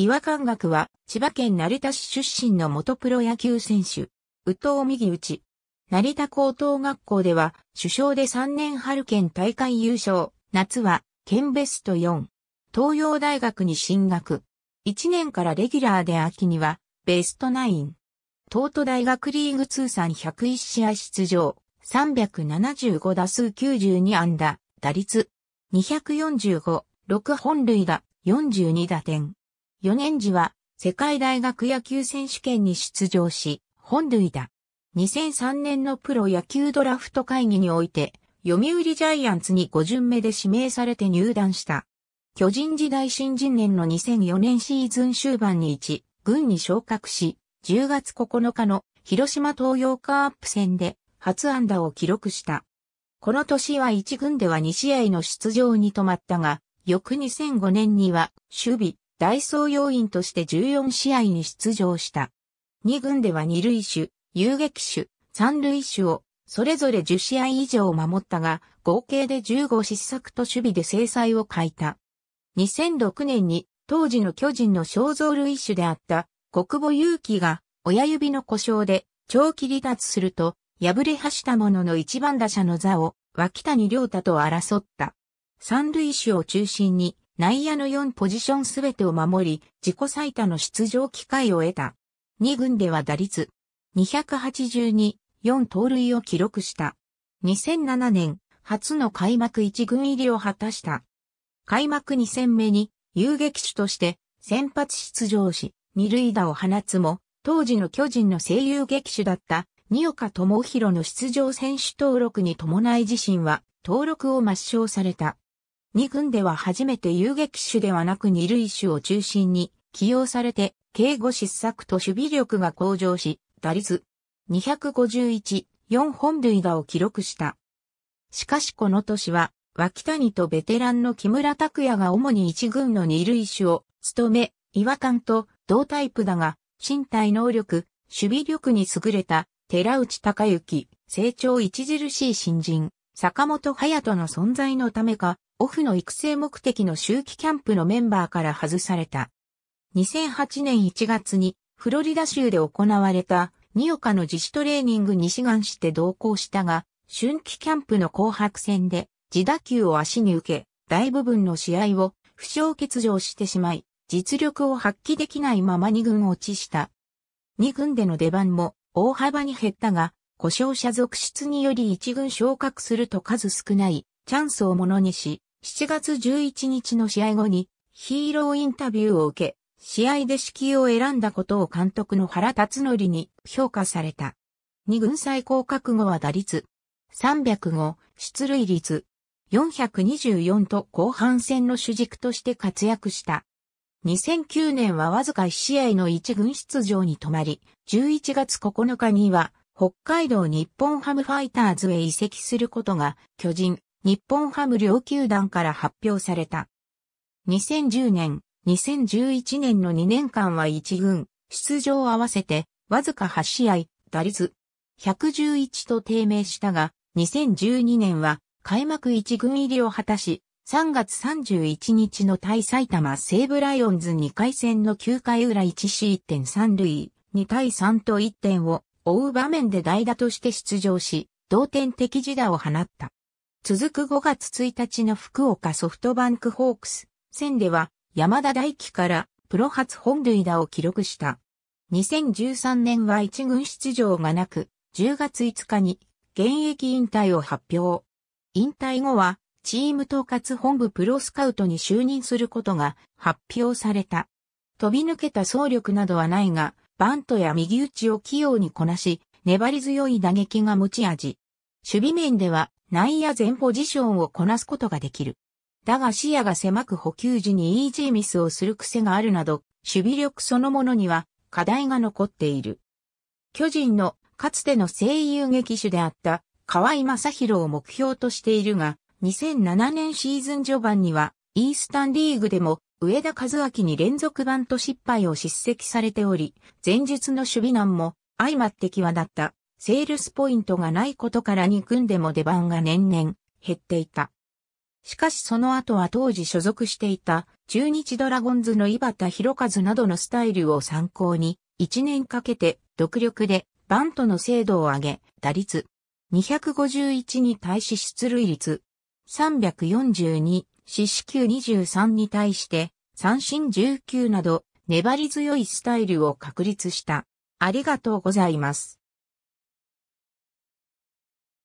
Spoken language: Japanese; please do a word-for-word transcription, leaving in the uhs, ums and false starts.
岩官学は、千葉県成田市出身の元プロ野球選手、宇藤右打。成田高等学校では、主将でさんねん春県大会優勝、夏は、県ベストよん。東洋大学に進学。いちねんからレギュラーで秋には、ベストナイン。東都大学リーグ通算ひゃくいち試合出場、さんびゃくななじゅうご打数きゅうじゅうに安打、打率によんご、ろく本塁打、よんじゅうに打点。よねん時は世界大学野球選手権に出場し、本塁打。にせんさんねんのプロ野球ドラフト会議において、読売ジャイアンツにご巡目で指名されて入団した。巨人時代新人年のにせんよねんシーズン終盤にいち軍に昇格し、じゅうがつここのかの広島東洋カープ戦で初安打を記録した。この年はいち軍ではに試合の出場に止まったが、翌にせんごねんには守備、代走要員としてじゅうよん試合に出場した。に軍ではに塁手、遊撃手、さん塁手をそれぞれじゅう試合以上守ったが、合計でじゅうご失策と守備で精彩を欠いた。にせんろくねんに当時の巨人の肖像類手であった小久保裕紀が親指の故障で長期離脱すると、敗れはしたものの一番打者の座を脇谷亮太と争った。三塁手を中心に内野のよんポジションすべてを守り、自己最多の出場機会を得た。に軍では打率にはちに、よん盗塁を記録した。にせんななねん、初の開幕いち軍入りを果たした。開幕に戦目に遊撃手として先発出場し、に塁打を放つも、当時の巨人の正遊撃手だった新岡智弘の出場選手登録に伴い自身は登録を抹消された。に軍では初めて遊撃手ではなくに塁手を中心に起用されて、計ご失策と守備力が向上し、打率にごいち、よん本塁打を記録した。しかしこの年は、脇谷とベテランの木村拓也が主にいち軍のに塁手を務め、岩官と同タイプだが、身体能力、守備力に優れた寺内隆之、成長著しい新人、坂本勇人の存在のためか、オフの育成目的の秋季キャンプのメンバーから外された。にせんはちねんいちがつにフロリダ州で行われた新岡の自主トレーニングに志願して同行したが、春季キャンプの紅白戦で自打球を足に受け、大部分の試合を負傷欠場してしまい、実力を発揮できないままに軍落ちした。に軍での出番も大幅に減ったが、故障者続出によりいち軍昇格すると数少ないチャンスをものにし、しちがつじゅういちにちの試合後にヒーローインタビューを受け、試合で指揮を選んだことを監督の原辰徳に評価された。に軍最高覚悟は打率さんぜろご、出塁率よんによんと後半戦の主軸として活躍した。にせんきゅうねんはわずかいち試合のいち軍出場に止まり、じゅういちがつここのかには北海道日本ハムファイターズへ移籍することが巨人、日本ハム両球団から発表された。にせんじゅうねん、にせんじゅういちねんのにねんかんはいち軍、出場合わせて、わずかはち試合、打率いちいちいちと低迷したが、にせんじゅうにねんは開幕いち軍入りを果たし、さんがつさんじゅういちにちの対埼玉西武ライオンズにかい戦のきゅうかい裏いち失点さん塁、にたいさんといち点を追う場面で代打として出場し、同点的自打を放った。続くごがつついたちの福岡ソフトバンクホークス戦では山田大輝からプロ初本塁打を記録した。にせんじゅうさんねんはいち軍出場がなく、じゅうがついつかに現役引退を発表。引退後はチーム統括本部プロスカウトに就任することが発表された。飛び抜けた走力などはないが、バントや右打ちを器用にこなし、粘り強い打撃が持ち味。守備面では、内野全ポジションをこなすことができる。だが視野が狭く捕球時にイージーミスをする癖があるなど、守備力そのものには課題が残っている。巨人のかつての正遊撃手であった川井正宏を目標としているが、にせんななねんシーズン序盤にはイースタンリーグでも上田和明に連続バント失敗を叱責されており、前述の守備難も相まって際立った。セールスポイントがないことからに軍でも出番が年々減っていた。しかしその後は当時所属していた中日ドラゴンズの井端弘和などのスタイルを参考にいちねんかけて独力でバントの精度を上げ打率にひゃくごじゅういちに対し出塁率さんびゃくよんじゅうに、四死球にじゅうさんに対して三振じゅうきゅうなど粘り強いスタイルを確立した。ありがとうございます。